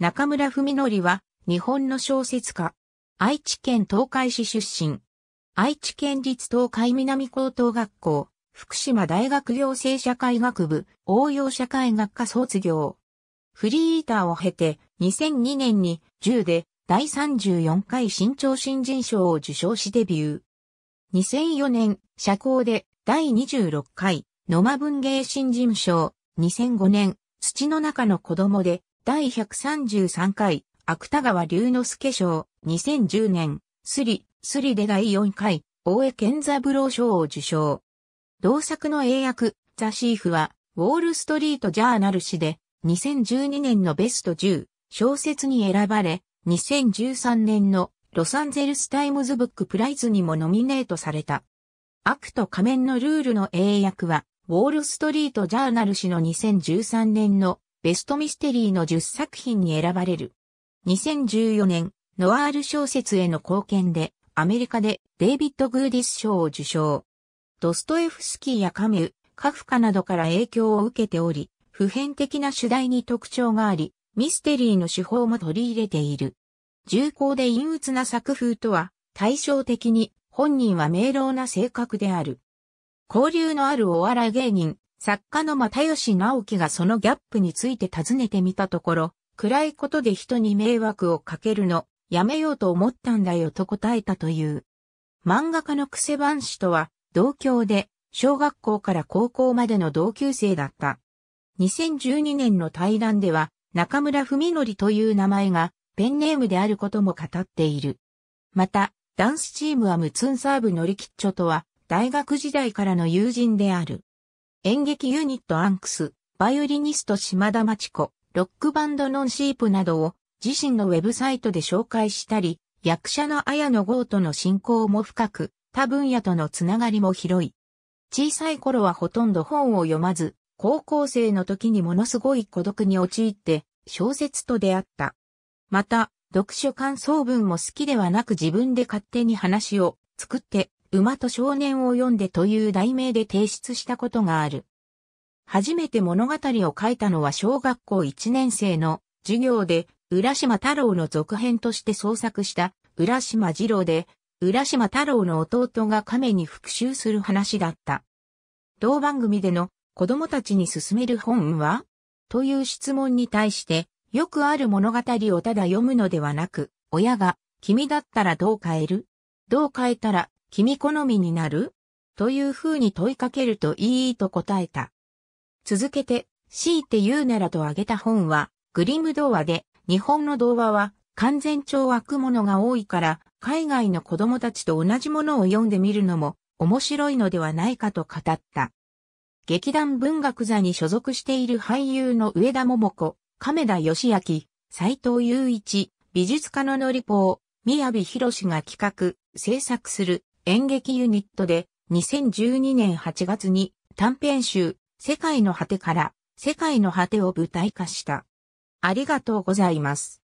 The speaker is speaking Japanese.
中村文則は日本の小説家。愛知県東海市出身。愛知県立東海南高等学校、福島大学行政社会学部、応用社会学科卒業。フリーイーターを経て2002年に10で第34回新潮新人賞を受賞しデビュー。2004年、社交で第26回野間文芸新人賞、2005年、土の中の子供で第133回芥川龍之介賞、2010年、スリで第4回大江健三郎賞を受賞。同作の英訳、ザ・シーフはウォール・ストリート・ジャーナル誌で2012年のベスト10小説に選ばれ、2013年のロサンゼルスタイムズブックプライズにもノミネートされた。悪と仮面のルールの英訳は、ウォールストリートジャーナル誌の2013年のベストミステリーの10作品に選ばれる。2014年、ノワール小説への貢献で、アメリカでデイビッド・グーディス賞を受賞。ドストエフスキーやカミュー、カフカなどから影響を受けており、普遍的な主題に特徴があり、ミステリーの手法も取り入れている。重厚で陰鬱な作風とは対照的に本人は明朗な性格である。交流のあるお笑い芸人、作家の又吉直樹がそのギャップについて尋ねてみたところ、暗いことで人に迷惑をかけるのやめようと思ったんだよと答えたという。漫画家の久世伴氏とは同郷で小学校から高校までの同級生だった。2012年の対談では中村文則という名前がペンネームであることも語っている。また、ダンスチームはムツンサーブノリキッチョとは、大学時代からの友人である。演劇ユニットアンクス、バイオリニスト島田町子、ロックバンドノンシープなどを自身のウェブサイトで紹介したり、役者の綾野剛との親交も深く、他分野とのつながりも広い。小さい頃はほとんど本を読まず、高校生の時にものすごい孤独に陥って、小説と出会った。また、読書感想文も好きではなく自分で勝手に話を作って、馬と少年を読んでという題名で提出したことがある。初めて物語を書いたのは小学校1年生の授業で、浦島太郎の続編として創作した浦島二郎で、浦島太郎の弟が亀に復讐する話だった。同番組での子供たちに勧める本は?という質問に対して、よくある物語をただ読むのではなく、親が、君だったらどう変える?どう変えたら、君好みになる?という風に問いかけるといいと答えた。続けて、強いて言うならと挙げた本は、グリム童話で、日本の童話は、勧善懲悪者が多いから、海外の子供たちと同じものを読んでみるのも、面白いのではないかと語った。劇団文学座に所属している俳優の上田桃子。亀田義明、斎藤祐一、美術家ののりぽー、宮部博士が企画、制作する演劇ユニットで、2012年8月に短編集、世界の果てから、世界の果てを舞台化した。ありがとうございます。